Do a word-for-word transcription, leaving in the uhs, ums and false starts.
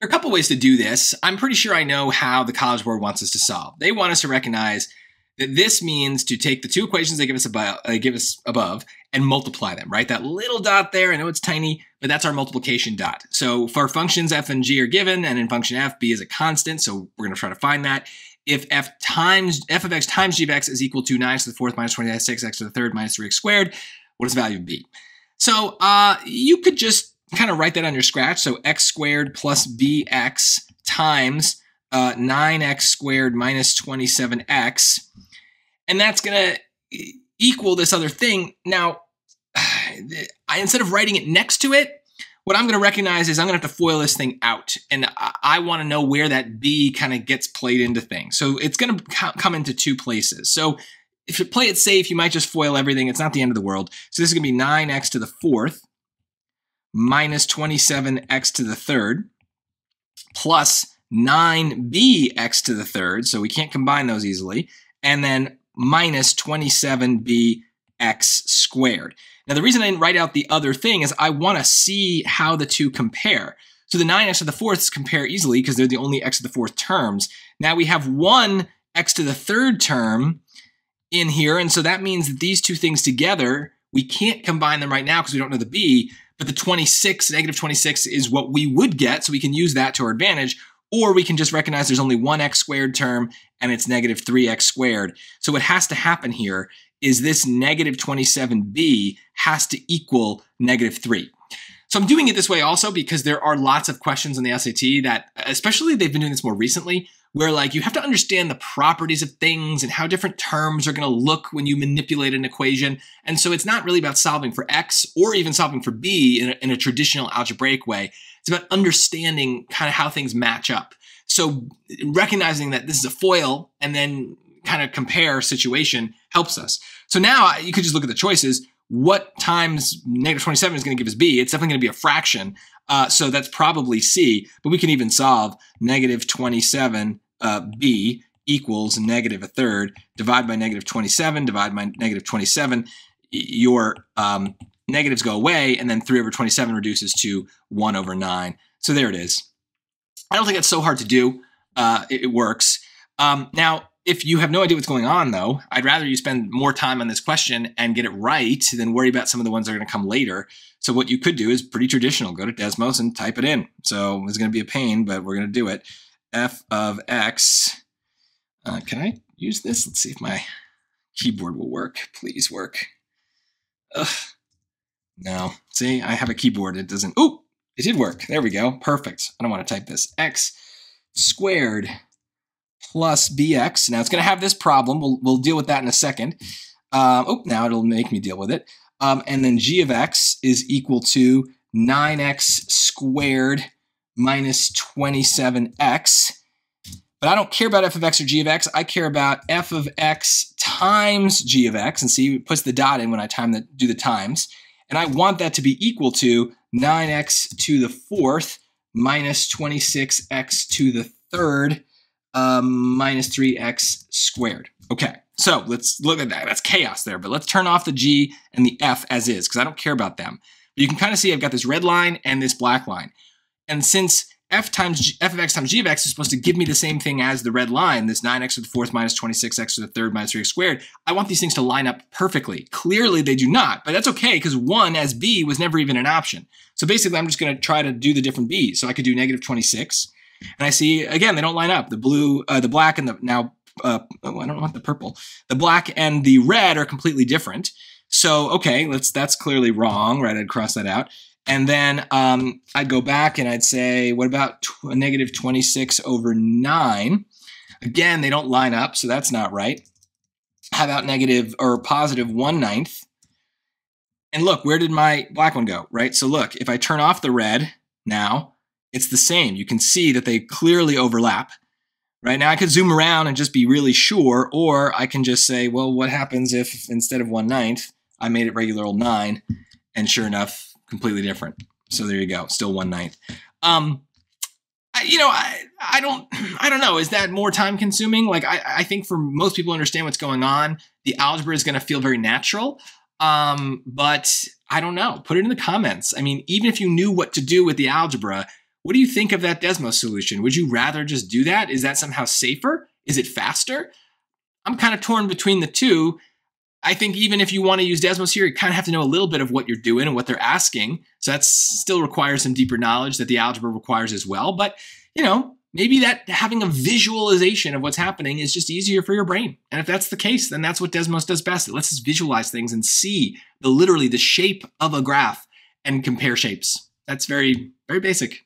There are a couple ways to do this. I'm pretty sure I know how the College Board wants us to solve. They want us to recognize that this means to take the two equations they give us above, uh, give us above and multiply them, right? That little dot there, I know it's tiny, but that's our multiplication dot. So for functions f and g are given, and in function f, b is a constant, so we're gonna try to find that. If f times f of x times g of x is equal to nine to the fourth minus twenty-six, x to the third minus three x squared, what is the value of b? So uh, you could just kind of write that on your scratch. So x squared plus bx times uh, nine x squared minus twenty-seven x. And that's going to equal this other thing. Now, I, instead of writing it next to it, what I'm going to recognize is I'm going to have to FOIL this thing out. And I, I want to know where that b kind of gets played into things. So it's going to come into two places. So if you play it safe, you might just FOIL everything. It's not the end of the world. So this is going to be nine x to the fourth minus twenty-seven x to the third plus nine b x to the third. So we can't combine those easily. And then minus twenty-seven b x squared. Now, the reason I didn't write out the other thing is I want to see how the two compare. So the nine x to the fourth compare easily because they're the only x to the fourth terms. Now we have one x to the third term in here, and so that means that these two things together, we can't combine them right now because we don't know the b, but the twenty-six, negative twenty-six is what we would get, so we can use that to our advantage. Or we can just recognize there's only one x squared term and it's negative three x squared. So what has to happen here is this negative twenty-seven b has to equal negative three. So I'm doing it this way also because there are lots of questions on the S A T that, especially they've been doing this more recently, where like you have to understand the properties of things and how different terms are going to look when you manipulate an equation. And so it's not really about solving for x or even solving for b in a, in a traditional algebraic way. It's about understanding kind of how things match up. So recognizing that this is a FOIL and then kind of compare situation helps us. So now you could just look at the choices. What times negative twenty-seven is going to give us b? It's definitely going to be a fraction. Uh, so that's probably c, but we can even solve negative twenty-seven. Uh, b equals negative a third, divide by negative twenty-seven, divide by negative twenty-seven, your um, negatives go away, and then three over twenty-seven reduces to one over nine. So there it is. I don't think that's so hard to do. Uh, it, it works. Um, now, if you have no idea what's going on, though, I'd rather you spend more time on this question and get it right than worry about some of the ones that are going to come later. So what you could do is pretty traditional. Go to Desmos and type it in. So it's going to be a pain, but we're going to do it. F of x, uh, can I use this? Let's see if my keyboard will work. Please work. Ugh. No, see, I have a keyboard. It doesn't, ooh, it did work. There we go, perfect. I don't want to type this. X squared plus bx. Now it's gonna have this problem. We'll, we'll deal with that in a second. Uh, oh, now it'll make me deal with it. Um, and then g of x is equal to nine x squared minus twenty-seven x, but I don't care about f of x or g of x. I care about f of x times g of x, and see, it puts the dot in when I time the, do the times, and I want that to be equal to nine x to the fourth minus twenty-six x to the third um, minus three x squared. Okay, so let's look at that. That's chaos there, but let's turn off the g and the f as is, because I don't care about them. But you can kind of see I've got this red line and this black line. And since f times g, f of x times g of x is supposed to give me the same thing as the red line, this nine x to the fourth minus twenty-six x to the third minus three x squared, I want these things to line up perfectly. Clearly they do not, but that's okay because one as b was never even an option. So basically I'm just going to try to do the different b's. So I could do negative twenty-six, and I see, again, they don't line up. The blue, uh, the black and the, now, uh, oh, I don't want the purple. The black and the red are completely different. So, okay, let's, that's clearly wrong, right? I'd cross that out. And then um, I'd go back and I'd say, what about negative twenty-six over nine? Again, they don't line up, so that's not right. How about negative or positive one ninth? And look, where did my black one go, right? So look, if I turn off the red now, it's the same. You can see that they clearly overlap. Right now I could zoom around and just be really sure, or I can just say, well, what happens if instead of one ninth, I made it regular old nine, and sure enough, completely different. So there you go. Still one ninth. Um, I, you know, I, I don't, I don't know. Is that more time consuming? Like, I, I think for most people understand what's going on, the algebra is going to feel very natural. Um, but I don't know, put it in the comments. I mean, even if you knew what to do with the algebra, What do you think of that Desmos solution? Would you rather just do that? Is that somehow safer? Is it faster? I'm kind of torn between the two. I think even if you want to use Desmos here, you kind of have to know a little bit of what you're doing and what they're asking. So that still requires some deeper knowledge that the algebra requires as well. But, you know, maybe that having a visualization of what's happening is just easier for your brain. And if that's the case, then that's what Desmos does best. It lets us visualize things and see the literally the shape of a graph and compare shapes. That's very, very basic.